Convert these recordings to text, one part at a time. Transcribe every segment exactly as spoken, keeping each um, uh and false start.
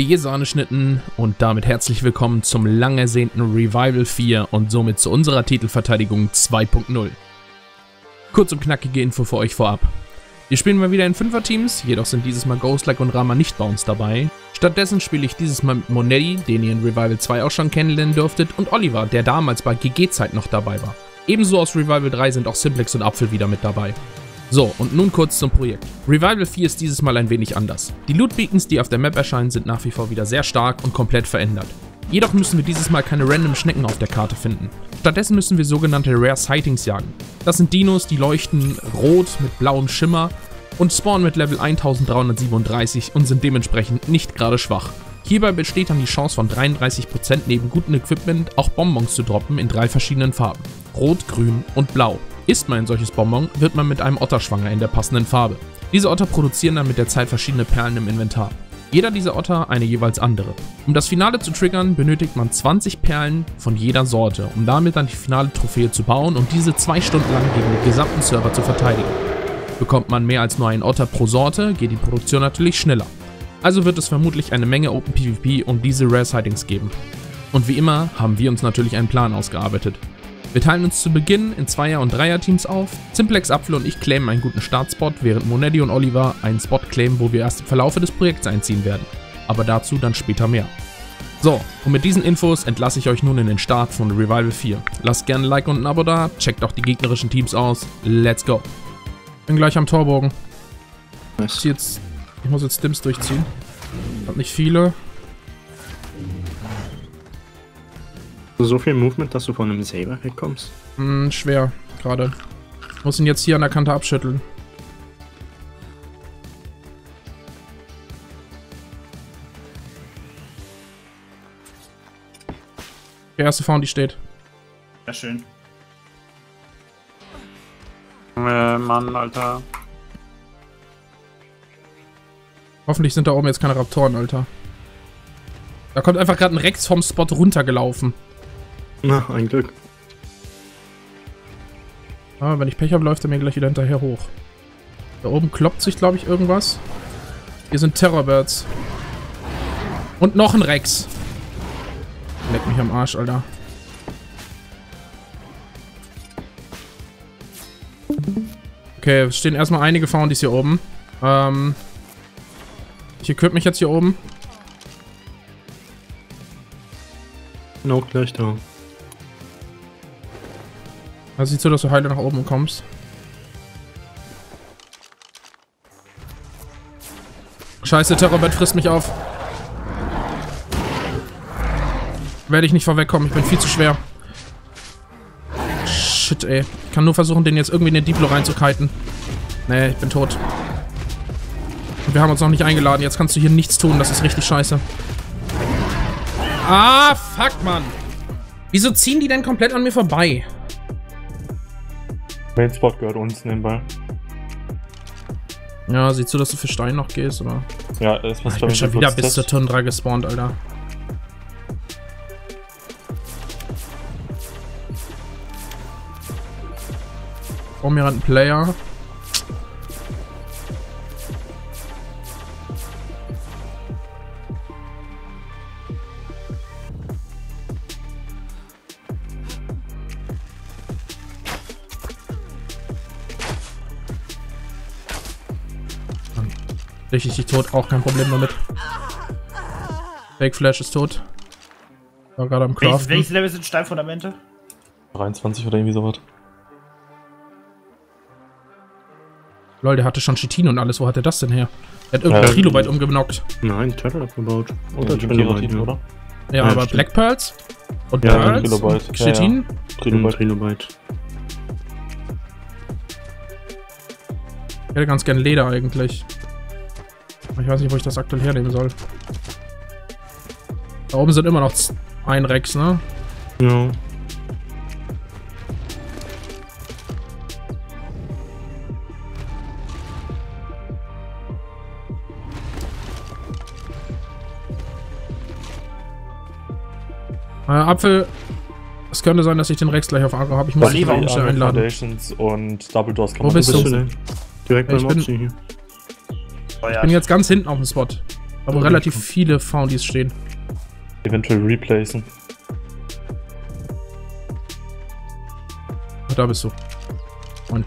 Hey, hier Sahneschnitten und damit herzlich willkommen zum lang ersehnten Revival vier und somit zu unserer Titelverteidigung zwei punkt null. Kurz und knackige Info für euch vorab. Wir spielen mal wieder in Fünfer-Teams, jedoch sind dieses Mal Ghostlike und Rama nicht bei uns dabei. Stattdessen spiele ich dieses Mal mit Monetti, den ihr in Revival zwei auch schon kennenlernen dürftet, und Oliver, der damals bei G G-Zeit noch dabei war. Ebenso aus Revival drei sind auch Simplex und Apfel wieder mit dabei. So, und nun kurz zum Projekt. Revival vier ist dieses Mal ein wenig anders. Die Loot-Beacons, die auf der Map erscheinen, sind nach wie vor wieder sehr stark und komplett verändert. Jedoch müssen wir dieses Mal keine random Schnecken auf der Karte finden. Stattdessen müssen wir sogenannte Rare Sightings jagen. Das sind Dinos, die leuchten rot mit blauem Schimmer und spawnen mit Level eintausenddreihundertsiebenunddreißig und sind dementsprechend nicht gerade schwach. Hierbei besteht dann die Chance von dreiunddreißig Prozent neben gutem Equipment auch Bonbons zu droppen in drei verschiedenen Farben. Rot, Grün und Blau. Isst man ein solches Bonbon, wird man mit einem Otter schwanger in der passenden Farbe. Diese Otter produzieren dann mit der Zeit verschiedene Perlen im Inventar. Jeder dieser Otter eine jeweils andere. Um das Finale zu triggern, benötigt man zwanzig Perlen von jeder Sorte, um damit dann die finale Trophäe zu bauen und diese zwei Stunden lang gegen den gesamten Server zu verteidigen. Bekommt man mehr als nur einen Otter pro Sorte, geht die Produktion natürlich schneller. Also wird es vermutlich eine Menge Open PvP und diese Rare Sightings geben. Und wie immer haben wir uns natürlich einen Plan ausgearbeitet. Wir teilen uns zu Beginn in Zweier- und Dreier-Teams auf. Simplex, Apfel und ich claimen einen guten Startspot, während Monetti und Oliver einen Spot claimen, wo wir erst im Verlaufe des Projekts einziehen werden. Aber dazu dann später mehr. So, und mit diesen Infos entlasse ich euch nun in den Start von Revival vier. Lasst gerne ein Like und ein Abo da, checkt auch die gegnerischen Teams aus. Let's go! Bin gleich am Torbogen. Ich, jetzt, ich muss jetzt Stims durchziehen. Hab nicht viele. So viel Movement, dass du von einem Saber wegkommst? Hm, schwer, gerade. Ich muss ihn jetzt hier an der Kante abschütteln. Der erste Found, die steht. Ja, schön. Äh, Mann, Alter. Hoffentlich sind da oben jetzt keine Raptoren, Alter. Da kommt einfach gerade ein Rex vom Spot runtergelaufen. Na, ein Glück. Ah, wenn ich Pech habe, läuft er mir gleich wieder hinterher hoch. Da oben kloppt sich, glaube ich, irgendwas. Hier sind Terrorbirds. Und noch ein Rex. Leck mich am Arsch, Alter. Okay, es stehen erstmal einige Foundies hier oben. Ähm, ich equip mich jetzt hier oben. Bin auch gleich da. Also sieht so, dass du heile nach oben kommst. Scheiße, Terrorbett frisst mich auf. Werde ich nicht vorwegkommen, ich bin viel zu schwer. Shit, ey. Ich kann nur versuchen, den jetzt irgendwie in den Diplo reinzukiten. Nee, ich bin tot. Und wir haben uns noch nicht eingeladen, jetzt kannst du hier nichts tun, das ist richtig scheiße. Ah, fuck, Mann. Wieso ziehen die denn komplett an mir vorbei? Main Spot gehört uns nebenbei. Ja, siehst du, dass du für Stein noch gehst, oder? Ja, es muss schon wieder bis zur Tundra gespawnt, Alter. Vor mir hat ein Player. Richtig dich tot, auch kein Problem damit. Fake Flash ist tot. War gerade am Craften. Welches, welches Level sind Steinfundamente? dreiundzwanzig oder irgendwie sowas. Lol, der hatte schon Chitin und alles. Wo hat er das denn her? Er hat irgendein äh, Trilobite umgenockt. Nein, Turtle abgebaut. Oder ja, Trilobite, ja. Oder? Ja, ja, aber stimmt. Black Pearls und ja, Pearls und Chitin. Ja, ja. Trilobite. Ich hätte ganz gern Leder eigentlich. Ich weiß nicht, wo ich das aktuell hernehmen soll. Da oben sind immer noch ein Rex, ne? Ja. Äh, Apfel. Es könnte sein, dass ich den Rex gleich auf Agro habe. Ich muss ihn einladen. Und Double Doors kann man. Wo bist du? Direkt beim Option hier. Ich bin jetzt ganz hinten auf dem Spot. Aber relativ viele Foundies stehen. Eventuell replacen. Da bist du. Moin.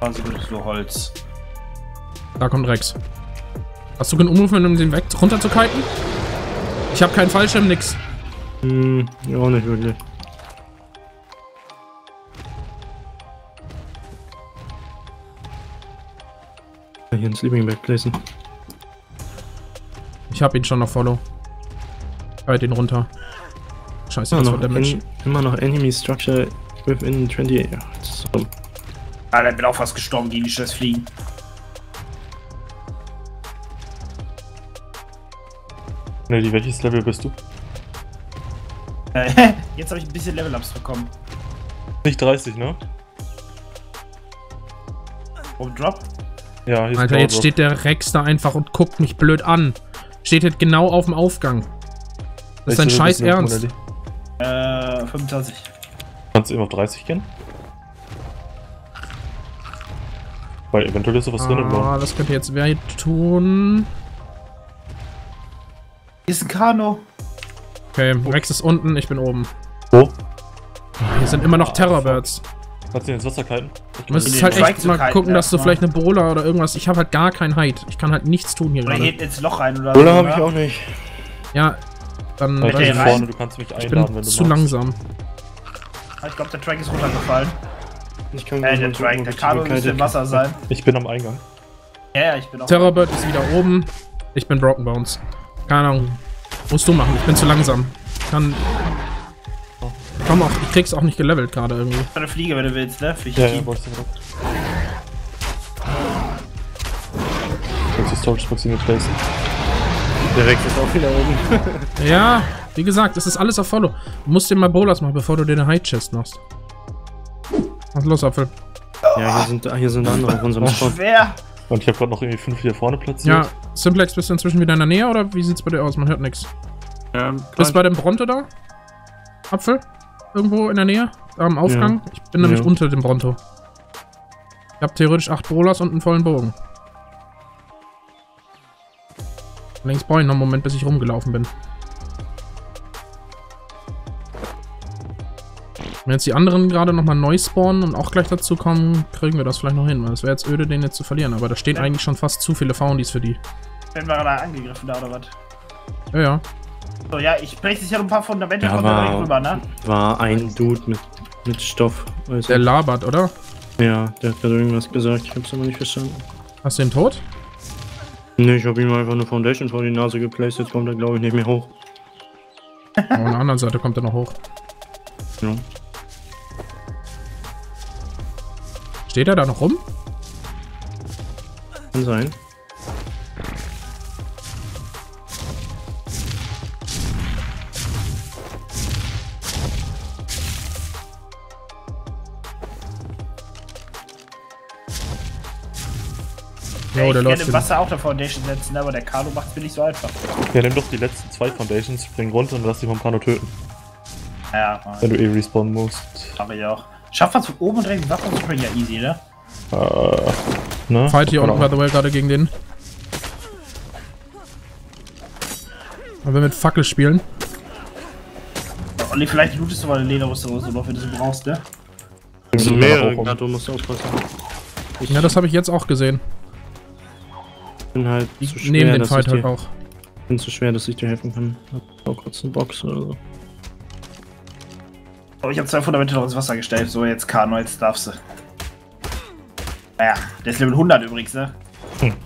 Also benutzt nur Holz. Da kommt Rex. Hast du einen Umruf, um den weg runter zu kiten? Ich habe keinen Fallschirm, nix. Hm, ja, auch nicht wirklich. Hier ins Sleeping Bag placen. Ich habe ihn schon noch Follow. Halt ihn runter. Scheiße, das war Damage. Immer noch Enemy Structure within zwanzig. Ja, so. Alter, ich bin auch fast gestorben gegen die scheiß Fliegen. Nelly, welches Level bist du? Jetzt habe ich ein bisschen Level-Ups bekommen. Nicht dreißig, ne? Und Drop? Ja, hier. Alter, jetzt steht der Rex da einfach und guckt mich blöd an. Steht jetzt genau auf dem Aufgang. Das ist ein scheiß Ernst. Äh, fünfundzwanzig. Kannst du eben auf dreißig gehen? Weil eventuell ist da was ah, drin. Ah, das könnte jetzt wer tun. Hier ist ein Kano. Okay, oh. Rex ist unten, ich bin oben. Wo? Oh. Hier sind immer noch Terrorbirds. Kannst du den ins Wasser kalten? Du müsstest halt echt mal gucken, dass du vielleicht eine Bola oder irgendwas... Ich habe halt gar kein Hide. Ich kann halt nichts tun hier gerade. Oder geht ins Loch rein oder so. Bola habe ich auch nicht. Ja. Dann ich bin vorne, du kannst mich einladen, ich bin wenn du zu machst. Langsam. Ich glaube, der Track ist runtergefallen. Ich kann äh, der Track, der Kabel müsste im Wasser sein. Ich bin am Eingang. Ja, yeah, ich bin auch. Terrorbird ist wieder oben. Ich bin Broken Bones. Keine Ahnung. Musst du machen, ich bin zu langsam. Dann. Oh. Komm auch, ich krieg's auch nicht gelevelt gerade irgendwie. Eine Fliege, wenn du willst, ne? Fliege. Ja, ja, du kannst die Storage-Box mit placen. Der Rex ist auch wieder oben. Ja, wie gesagt, es ist alles auf Follow. Du musst dir mal Bolas machen, bevor du dir eine High-Chest machst. Was los, Apfel? Ja, hier sind, hier sind andere auf unserem Spot. Schwer! Und ich habe gerade noch irgendwie fünf hier vorne platziert. Ja, Simplex, bist du inzwischen wieder in der Nähe oder wie sieht's bei dir aus? Man hört nichts. Ähm, bist du bei dem Bronto da? Apfel? Irgendwo in der Nähe? Am Aufgang? Ja. Ich bin nämlich ja. unter dem Bronto. Ich habe theoretisch acht Bolas und einen vollen Bogen. Längst brauche ich noch einen Moment, bis ich rumgelaufen bin. Wenn jetzt die anderen gerade nochmal neu spawnen und auch gleich dazu kommen, kriegen wir das vielleicht noch hin, weil es wäre jetzt öde, den jetzt zu verlieren. Aber da stehen eigentlich schon fast zu viele Foundies für die. Wenn wir gerade angegriffen da oder was? Ja, ja. So, ja, ich breche sicher ein paar Fundamente von da rüber, ne? War ein Dude mit, mit Stoff. Also der labert, oder? Ja, der hat gerade irgendwas gesagt, ich hab's aber nicht verstanden. Hast du den tot? Ne, ich hab ihm einfach eine Foundation vor die Nase geplaced, jetzt kommt er glaube ich nicht mehr hoch. Auf der anderen Seite kommt er noch hoch. Ja. Steht er da noch rum? Kann sein. Ja, ich kann im Wasser auch eine Foundation setzen, aber der Kano macht es mir nicht so einfach. Ja, nimm doch die letzten zwei Foundations, spring runter und lass die vom Kano töten. Ja, Mann. Wenn du eh respawnen musst. Hab ich auch. Schafft man es von oben und rechts Waffen zu springen? Ja, easy, ne? Äh, uh, ne? Fight hier unten, by the way, gerade gegen den. Wollen wir mit Fackel spielen? Ja, Olli, vielleicht lootest du mal eine Lederrüstung raus, aber wenn du sie brauchst, ne? Also mehrere, Gato musst du aufpassen. Ja, das habe ich jetzt auch gesehen. Bin halt zu schwer, neben den Fight halt auch. Bin zu schwer, dass ich dir helfen kann. Hab auch kurz eine Box oder so. Oh, ich habe zwei Fundamente noch ins Wasser gestellt. So, jetzt Kano, jetzt darfst du. Naja, der ist Level hundert übrigens, ne? Hm.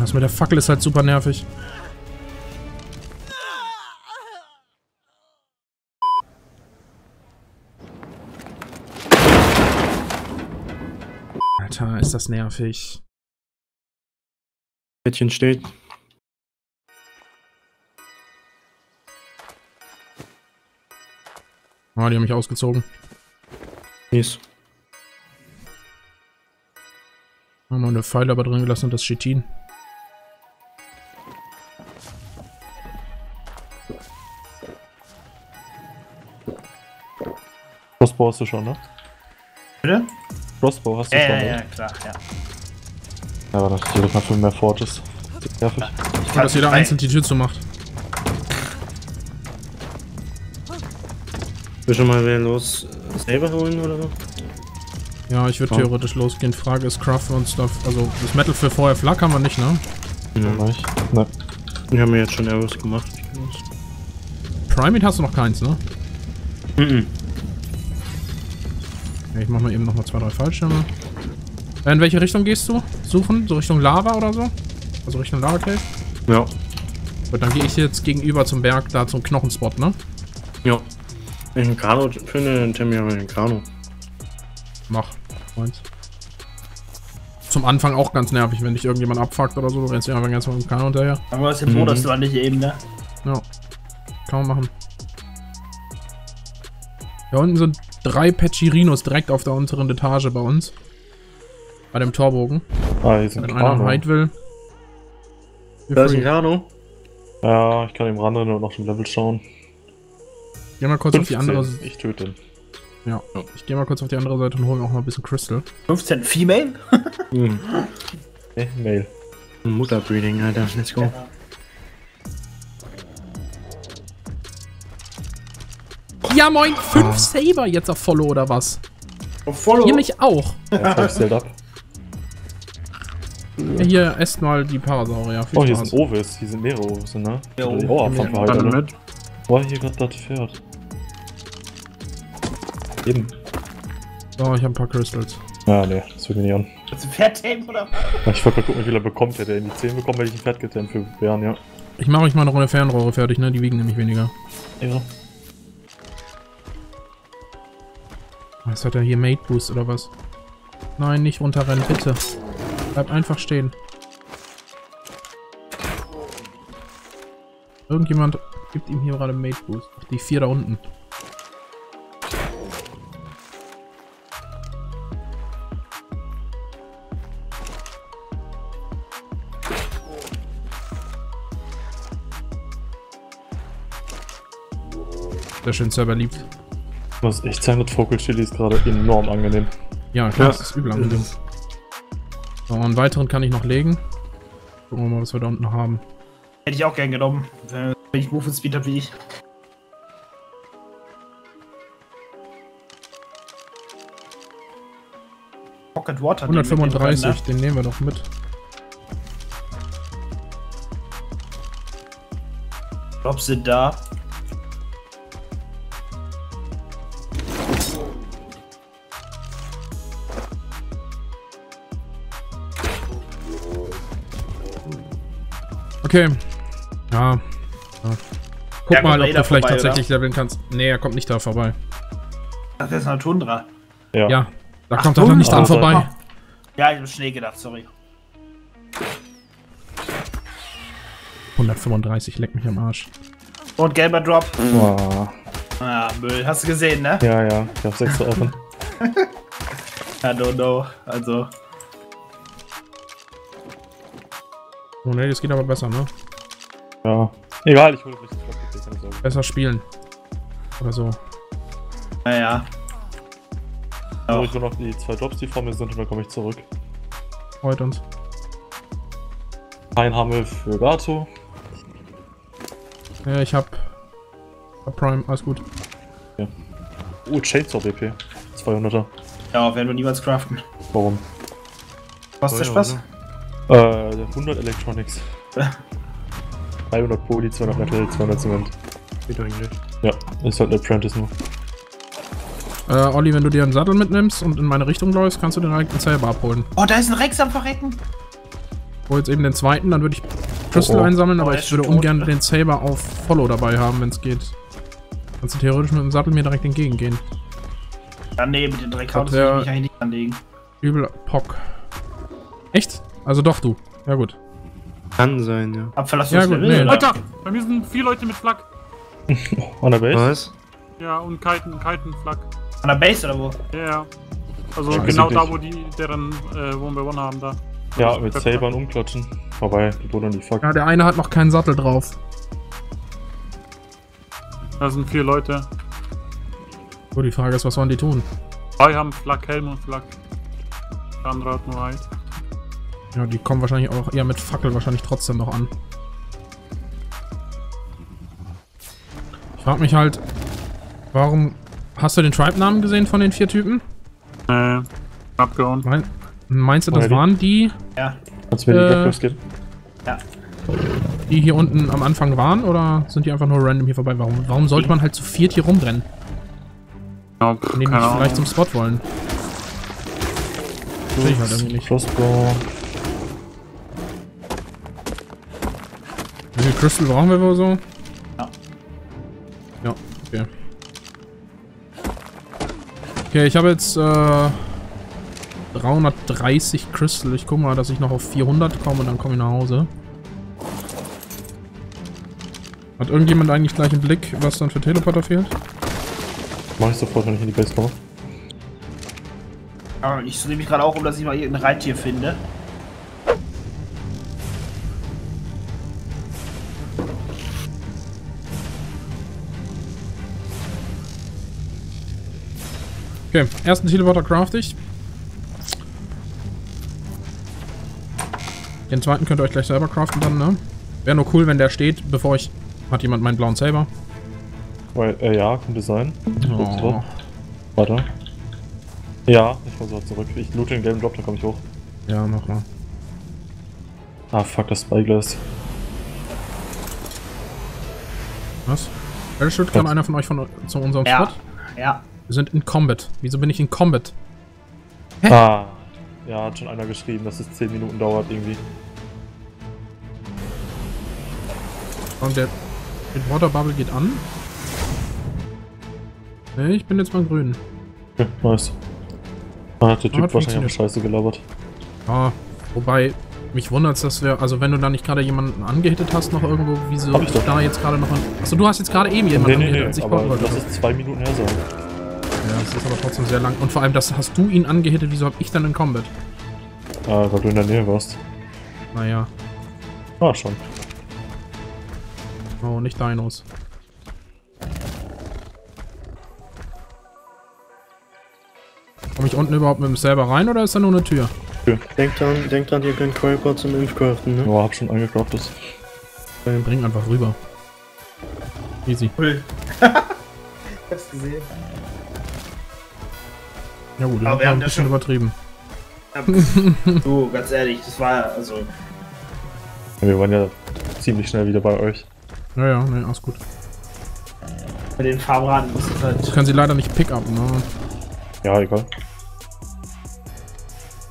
Das mit der Fackel ist halt super nervig. Ist das nervig. Bettchen steht. Ah, die haben mich ausgezogen. Nice. Haben wir eine Pfeile aber drin gelassen und das Chitin. Crossbow hast du schon, ne? Bitte? Crossbow hast du äh, schon, ne? Ja, ja, klar, ja. Ja, aber das natürlich mal für mehr Fort ist. Ja, ich kann, dass jeder einzeln die Tür zumacht. Will schon mal wer los selber holen oder so? Ja, ich würde oh. theoretisch losgehen. Frage ist Craft und Stuff. Also das Metal für vorher Flak haben wir nicht, ne? Ja, nicht. Ne. Wir haben ja jetzt schon Arrows gemacht. Primate hast du noch keins, ne? Mhm. Ich mach mal eben nochmal zwei, drei Fallschirme. In welche Richtung gehst du? Suchen? So Richtung Lava oder so? Also Richtung Lava Cave? Ja. Gut, dann gehe ich jetzt gegenüber zum Berg, da zum Knochenspot, ne? Ja. Welchen Kano? Für einen Termin haben wir den Kano. Mach. Meins. Zum Anfang auch ganz nervig, wenn dich irgendjemand abfuckt oder so. Du rennst einfach ganz mal mit dem Kano hinterher. Aber warst ja froh, mhm. dass du an dich eben, ne? Ja. Kann man machen. Da unten sind drei Pechirinos direkt auf der unteren Etage bei uns. Bei dem Torbogen. Ah, hier ist ein Kano. Wenn einer will. Da ist ein Kano. Ja, ich kann ihm ran und auf dem Level schauen. Geh mal kurz fünfzehn. Auf die andere Seite. Ich töte ihn. Ja, ich geh mal kurz auf die andere Seite und hol mir auch mal ein bisschen Crystal. fünfzehn Female? Hm. Nee, Male. Mutterbreeding, Alter. Let's go. Ja, moin! fünf ah. Saber jetzt auf Follow oder was? Auf Follow? Hier mich auch. Ja, das zählt ab. Ja, hier, esst mal die Parasaurier. Oh, hier sind Ovis. Hier sind mehrere Ovis, ne? Ja, oh, oh, ne? Boah, hier gerade das Pferd. Eben. Oh, ich hab ein paar Crystals. Ah, ne, das will mir nicht an. Willst du ein Pferd tapen, oder? Ich wollte mal gucken, wie viel er bekommt. Hätte er in die zehn bekommen, hätte ich ein Pferd getamt für Bären, ja. Ich mache euch mal noch eine Fernrohre fertig, ne? Die wiegen nämlich weniger. Ja. Was hat er hier? Mate Boost oder was? Nein, nicht runterrennen, bitte. Bleib einfach stehen. Irgendjemand gibt ihm hier gerade Mate Boost. Ach, die vier da unten. Sehr schön Server liebt. Ich muss echt sagen, das Vocal Chili ist gerade enorm angenehm. Ja, klar, ja, das ist übel angenehm. Ist. So, einen weiteren kann ich noch legen. Gucken wir mal, was wir da unten haben. Hätte ich auch gern genommen, wenn ich Movement Speed habe wie ich. Pocket Water. hundertfünfunddreißig, den, den, den nehmen wir doch mit. Drops sind da. Okay. Ja. ja. Guck ja, mal, ob du vielleicht vorbei, tatsächlich oder? Leveln kannst. Nee, er kommt nicht da vorbei. Das ist eine Tundra. Ja. ja da Ach, kommt er doch nicht dran vorbei. Ja, ich hab Schnee gedacht, sorry. hundertfünfunddreißig, leck mich am Arsch. Und gelber Drop. Wow. Ah, Müll. Hast du gesehen, ne? Ja, ja. Ich hab's extra offen. I don't know. Also. Oh ne, das geht aber besser, ne? Ja. Egal, ich hole richtig Flak. Besser spielen. Oder so. Naja. Ja. So, ich will noch die zwei Drops, die vor mir sind, und dann komme ich zurück. Freut uns. Ein Hammel für Gato. Ja, ich hab. hab Prime, alles gut. Ja. Oh, Chainsaw B P. zweihunderter. Ja, werden wir niemals craften. Warum? Was der Spaß? Oder? Äh, hundert Electronics. dreihundert Poly, zweihundert Metal, zweihundert Zement. Geht doch Englisch. Ja, ist halt ein Apprentice nur. Äh, Olli, wenn du dir einen Sattel mitnimmst und in meine Richtung läufst, kannst du den direkten Saber abholen. Oh, da ist ein Rex am Verrecken! Ich hol jetzt eben den zweiten, dann würde ich Crystal oh, oh. einsammeln, aber oh, ich würde tot, ungern ne? den Saber auf Follow dabei haben, wenn es geht. Kannst du theoretisch mit dem Sattel mir direkt entgegengehen. Ja, nee, mit dem Dreck kannst du mich eigentlich nicht anlegen. Übel Pock. Echt? Also doch du. Ja gut. Kann sein, ja. Abverlassen ja, gut, nee. Alter! Bei mir sind vier Leute mit Flak. An der Base? Was? Ja, und kalten, kalten Flak. An der Base oder wo? Ja, ja. Also ja, genau da, wo die deren äh, One by One haben da. Ja, mit Sabern umklatschen. Vorbei, die wurden nicht Flak. Ja, der eine hat noch keinen Sattel drauf. Da sind vier Leute. So, die Frage ist, was sollen die tun? Zwei haben Flak Helm und Flak. Der andere hat nur eins. Ja, die kommen wahrscheinlich auch eher mit Fackel wahrscheinlich trotzdem noch an. Ich frag mich halt, warum... Hast du den Tribe-Namen gesehen von den vier Typen? Nee, äh, abgehauen. Mein, meinst du, das Monetti? Waren die? Ja. Kannst du mir die Backflips geben? Ja. Die hier unten am Anfang waren, oder sind die einfach nur random hier vorbei? Warum, warum sollte man halt zu viert hier rumrennen? Ja, pff, indem die vielleicht zum Spot wollen. Das sehe ich halt irgendwie nicht. Crossbow. Wie viel Crystal brauchen wir wohl so? Ja. Ja, okay. Okay, ich habe jetzt äh, dreihundertdreißig Crystal. Ich guck mal, dass ich noch auf vierhundert komme und dann komme ich nach Hause. Hat irgendjemand eigentlich gleich einen Blick, was dann für Teleporter fehlt? Mach ich sofort, wenn ich in die Base komme. Ja, ich drehe mich gerade auch um, dass ich mal irgendein Reittier finde. Okay, ersten Teleporter craft ich. Den zweiten könnt ihr euch gleich selber craften dann, ne? Wäre nur cool, wenn der steht, bevor ich... Hat jemand meinen blauen Saber? Weil, äh, ja, könnte sein. Oh. Warte. Ja, ich muss mal zurück. Ich loote den gelben Drop, da komme ich hoch. Ja, mach mal. Ah, fuck, das Spyglass. Was? Parachute, kam einer von euch von, zu unserem Spot? Ja, ja. Wir sind in Combat. Wieso bin ich in Combat? Hä? Ah, ja, hat schon einer geschrieben, dass es zehn Minuten dauert irgendwie. Und der Water Bubble geht an. Nee, ich bin jetzt mal grün. Okay, nice. Man hat der Typ hat wahrscheinlich auch Scheiße gelabert. Ja, wobei, mich wundert's, dass wir, also wenn du da nicht gerade jemanden angehittet hast noch irgendwo, wieso hab ich da doch. Jetzt gerade noch einen... Achso, du hast jetzt gerade eben jemanden nee, nee, angehittet. Nee, nee, aber das ist zwei Minuten her sein. Ja, das ist aber trotzdem sehr lang. Und vor allem, das hast du ihn angehittet, wieso hab ich dann in Combat? Ah, weil du in der Nähe warst. Naja. Ah, schon. Oh, nicht Dinos. Komme ich unten überhaupt mit dem Saber rein, oder ist da nur eine Tür? Tür. Denk dran, denk dran, ihr könnt Coilport zum Impf craften, ne? Boah, hab schon angecraftet. Das. Den bringen einfach rüber. Easy. Cool. Hab's gesehen. Ja gut, aber wir haben ein bisschen schon übertrieben. Ja, du, ganz ehrlich, das war ja, also... Wir waren ja ziemlich schnell wieder bei euch. Ja, ja, ne, alles gut. Bei den Farbraten ist es halt... Ich kann sie leider nicht pick-upen, ne? Ja, egal.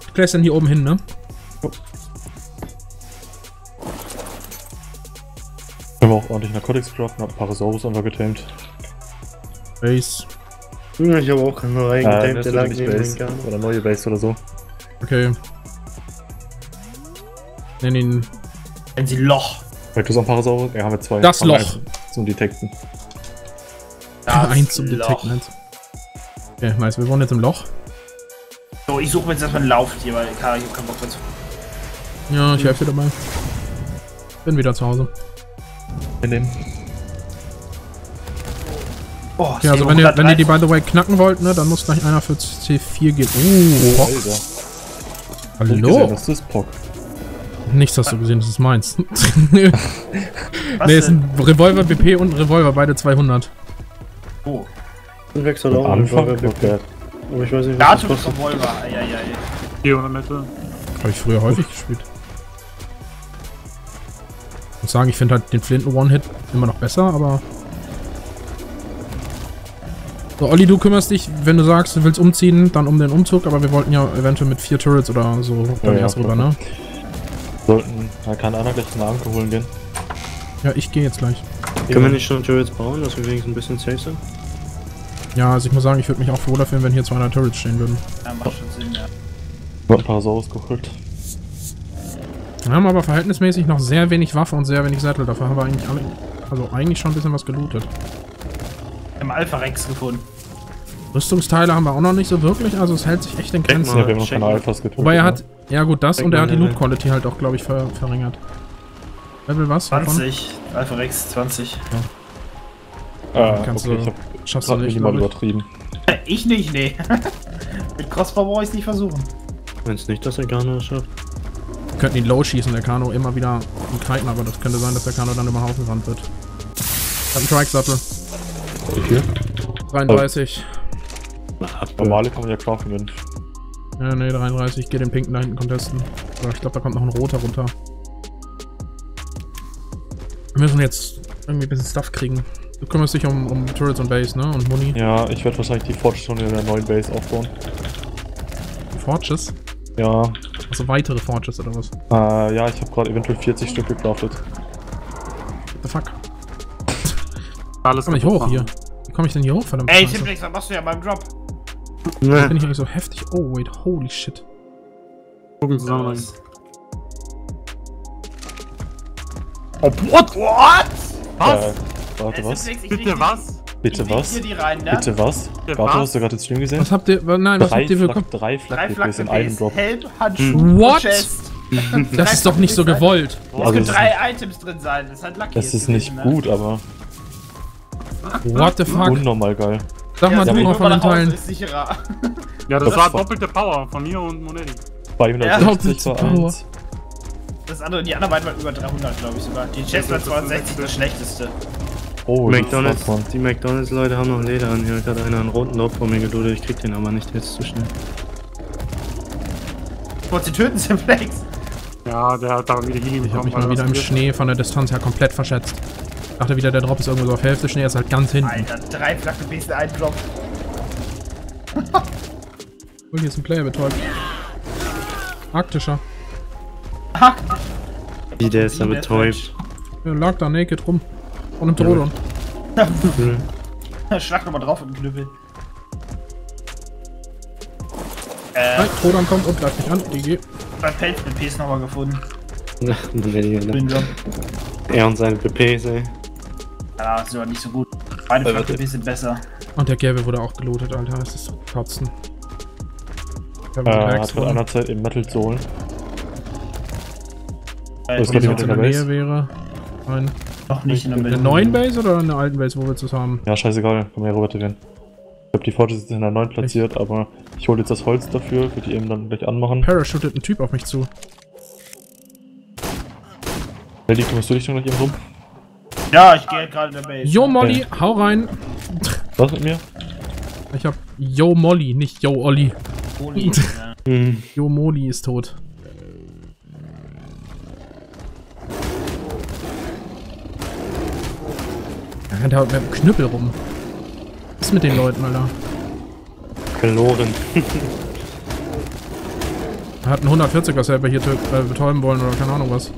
Ich klär's dann hier oben hin, ne? Oh. Können wir auch ordentlich Narcotics craften, hab Parasaurus einfach getamed. Base. Ich habe auch keinen neuen getamed, der lang nehmen kann. Oder neue Base oder so. Okay. Nenn ihn... Nennen sie Loch. Weil du so ein Parasaurus... Ja, haben wir zwei. Das haben Loch. Zum Detekten. Das eins zum Detekten. Okay, nice. Wir wohnen jetzt im Loch. So, ich suche mir jetzt erstmal einen Lauftier, weil klar, ich hab keinen Bock dazu. Ja, ich helfe dir dabei. Bin wieder zu Hause. In dem. Oh, okay, also wenn ihr, wenn ihr die by the way knacken wollt, ne, dann muss gleich einer für C vier gehen. Oh, Pock. Oh, hallo? Gesehen, das ist Pock. Nichts hast du gesehen, das ist meins. Ne, ist ein Revolver B P und ein Revolver, beide zweihundert. Oh. Wechsel auch Revolver B P. Aber ich weiß nicht, was das kostet. Revolver, vierhundert Meter. Habe ich früher häufig gespielt. Ich muss sagen, ich finde halt den Flinten One-Hit immer noch besser, aber... So, Olli, du kümmerst dich, wenn du sagst, du willst umziehen, dann um den Umzug, aber wir wollten ja eventuell mit vier Turrets oder so dann ja, erst ja, rüber, klar. Ne? Sollten, da kann einer gleich zum Anker holen gehen. Ja, ich gehe jetzt gleich. Können wir nicht schon Turrets bauen, dass wir wenigstens ein bisschen safe sind? Ja, also ich muss sagen, ich würde mich auch wohler fühlen, wenn hier zweihundert Turrets stehen würden. Ja, macht schon Sinn, ja. Ich hab ein paar Saurus geholt. Wir haben aber verhältnismäßig noch sehr wenig Waffe und sehr wenig Sattel. Dafür haben wir eigentlich alle, also eigentlich schon ein bisschen was gelootet. Wir haben Alpha-Rex gefunden. Rüstungsteile haben wir auch noch nicht so wirklich, also es hält sich echt in Grenzen. Ja, wir haben noch keine Alphas getötet. Wobei er hat, ja gut, das und er hat die Loot-Quality halt auch, glaube ich, ver verringert. Level was? zwanzig. Alpha-Rex, zwanzig. Ja. Äh, okay, ich hab schaffst du nicht, mal übertrieben. Ich nicht, nee. Mit Crossbow brauche ich es nicht versuchen. Wenn es nicht, dass der Kano schafft. Wir könnten ihn low schießen, der Kano immer wieder kiten, aber das könnte sein, dass der Kano dann über den Haufen ran wird. Ich hab einen Trike-Sattel. Wie viel? dreiunddreißig. Oh. Normale kann man ja craften, Mensch. Ja, ne, dreiunddreißig. Ich geh den pinken da hinten contesten. Aber ich glaube, da kommt noch ein roter runter. Wir müssen jetzt irgendwie ein bisschen Stuff kriegen. Du kümmerst dich um, um Turrets und Base, ne? Und Muni. Ja, ich werde wahrscheinlich die Forges von der neuen Base aufbauen. Forges? Ja. Also weitere Forges oder was? Äh, ja, ich habe gerade eventuell vierzig Stück gecraftet. What the fuck? Alles komm ich hoch machen. Hier. Wie komme ich denn hier hoch, verdammt? Ey, Simplex, was machst du ja beim Drop? Nee. Da bin ich eigentlich so heftig. Oh, wait, holy shit. Gucken zusammen rein. Oh, what? What? Was? Äh, warte, was? Simplex, bitte die, was? Bitte was? Hier die rein, ne? Bitte was? Gato, hast du gerade den Stream gesehen? Was habt ihr? Nein, was drei habt ihr bekommen? Drei Flak-D Ps in einem Drop. Helm, Handschuh, What? Chest. Das ist doch nicht so gewollt. Es also können drei Items drin sein. Das ist halt lucky. Das ist gewesen, nicht ne? gut, aber... What the fuck? Unnormal geil. Sag ja, mal, du noch von den Teilen. Ja, das, das war doppelte Power von mir und Monetti. zweihundertsechzig ja, war eins. Das andere, die anderen beiden waren über dreihundert, glaube ich sogar. Die Chest war zweihundertsechzig, das schlechteste. Oh, McDonald's, die McDonald's-Leute haben noch Leder an. Hier hat gerade einer einen roten Lob vor mir geduldet. Ich krieg den aber nicht jetzt zu schnell. Du wolltest die töten, Simplex. Ja, der hat da wieder hin. Ich hab mich mal wieder im Schnee von der Distanz her komplett verschätzt. Ich dachte wieder, der Drop ist irgendwo so auf Hälfte Schnee, ist halt ganz hinten. Alter, drei flache Besten, ein Drop. Oh, hier ist ein Player betäubt. Arktischer. Arktischer? Wie, der ist da betäubt. Der lag da naked rum. Und einem Drodon. Schlag nochmal drauf und Knüppel. Äh. Nein, Drodon kommt und greift mich an. G G. Bei Pelz B Ps nochmal gefunden. Er und seine B Ps, ey. Ja, das ist aber nicht so gut. Beide Flak B Ps sind besser. Und der Gelbe wurde auch gelootet, Alter. Das ist so kotzen. Äh, hat gerade einer Zeit im Metal zu holen. Äh, was in der Nähe wäre. Nein. Noch nicht in der Mitte. Eine neuen Base oder eine alten Base, wo wir es haben? Ja, scheißegal. Komm her, Robert, wir. Ich hab die Forges jetzt in der neuen platziert, echt? Aber ich hole jetzt das Holz dafür, für die eben dann gleich anmachen. Parachutet ein Typ auf mich zu. Meldi, kümmerst du dich dann gleich eben rum? Ja, ich gehe gerade in der Base. Yo, Molly, okay. Hau rein! Was mit mir? Ich hab Yo, Molly, nicht Yo, Olli. Oli, ja. Yo, Molly ist tot. Er rennt halt mit dem Knüppel rum. Was ist mit den Leuten, Alter? Verloren. Er hat einen hundertvierziger selber hier äh, betäuben wollen oder keine Ahnung was.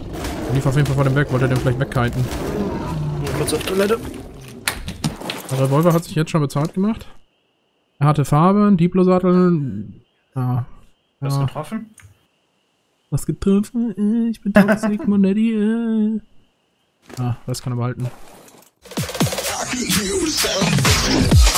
Er lief auf jeden Fall vor dem weg, wollte den vielleicht wegkiten. Kurz auf Toilette. Der Revolver hat sich jetzt schon bezahlt gemacht. Er hatte Farbe, einen Diplo-Sattel. Ah. Hast du getroffen? Was getroffen? Ich bin toxic, Monetti. Ah, das kann er behalten. You